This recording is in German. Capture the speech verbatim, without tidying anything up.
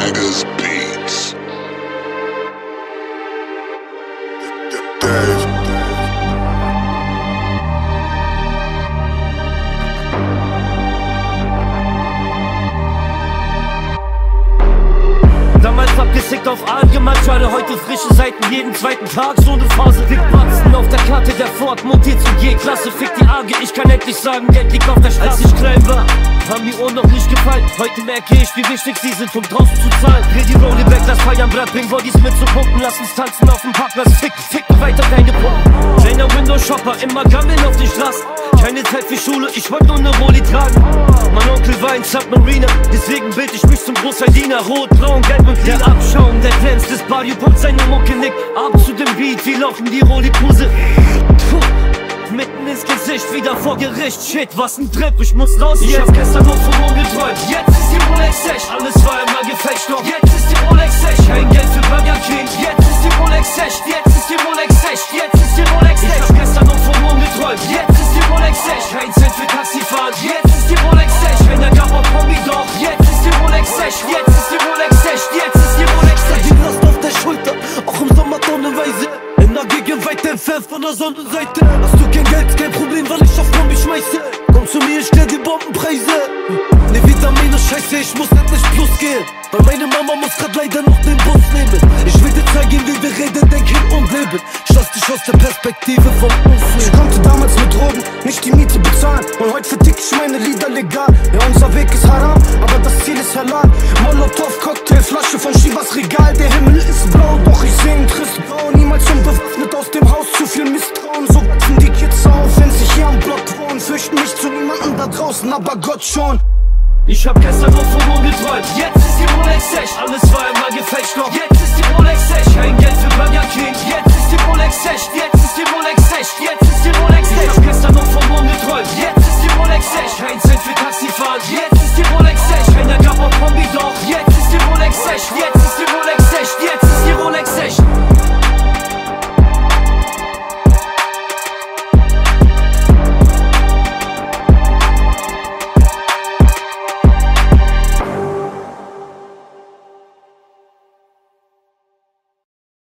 Vegas beats. Dave. Damals abgesickt auf Aalgematschade, heute frische Seiten, jeden zweiten Tag so eine Phase. Liegt Batzen auf der Karte, der Ford montiert zu G-Klasse, fick die A G, ich kann endlich sagen, Geld liegt auf der Straße. Als ich klein war, haben die Ohren noch nicht gefallen. Heute merke ich, wie wichtig sie sind, um draußen zu zahlen. Dreh die Rolli weg, lass feiern, Blatt, bring Bodies mit zu pumpen. Lass uns tanzen auf dem Parkplatz, ficken, ficken weiter keine Pumpen. Kleiner Window-Shopper, immer gammeln auf den Straßen. Keine Zeit für Schule, ich wollte nur ne Rolli tragen. Mein Onkel war ein Submariner, deswegen bild ich mich zum Großteil Diener. Rot, braun, gelb und grün. Der Abschaum, der glänzt, das Barrio pumpt seine Mucke, nickt ab zu dem Beat, wie laufen die Rolli-Puse. Mitten ins Gesicht, wieder vor Gericht. Shit, was ein Trip, ich muss raus jetzt. Ich hab gestern nur vom Mond geträumt. Jetzt ist die Olexesh, alles war immer Gefecht. Doch jetzt ist die Olexesh, kein Geld für Burger King. Jetzt ist die Olexesh, jetzt ist die Olexesh, jetzt ist die Olexesh. Ich hab gestern nur vom Mond geträumt. Jetzt ist die Olexesh, kein Cent für Taxifahren. Jetzt ist die Olexesh, wenn der Gabor Kombi doch. Jetzt ist die Olexesh, jetzt ist die Olexesh, jetzt ist die Olexesh. Die Last auf der Schulter, auch im Sommer tonnenweise. In der Gegend weit entfernt von der Sonnenseite. Hast du kein Geld, kein Problem, weil ich auf Kombi schmeiße. Komm zu mir, ich stell die Bombenpreise. Ne Vitamine, scheiße, ich muss endlich plus gehen. Weil meine Mama muss grad leider noch den Bus nehmen. Ich will dir zeigen, wie wir reden, denken und leben. Ich lass dich aus der Perspektive von uns nehmen. Ich konnte damals mit Drogen nicht die Miete bezahlen. Und heute vertick ich meine Lieder legal. Ja, unser Weg ist haram, aber das Ziel ist halal. Molotov, Cocktail, Flasche von Shivas Regal. Der Himmel ist blau, doch ich seh einen tristen Blau. Niemals unbewaffnet aus dem Haus, zu viel Misstrauen. So wachsen die Kids auf, wenn sie hier am Block wohnen. Fürchten mich zu niemandem da draußen, aber Gott schon. Ich hab gestern nur vom Mond geträumt. Jetzt ist die Olexesh, alles war immer Gefecht. Doch jetzt ist die Olexesh, kein Geld für Burger King.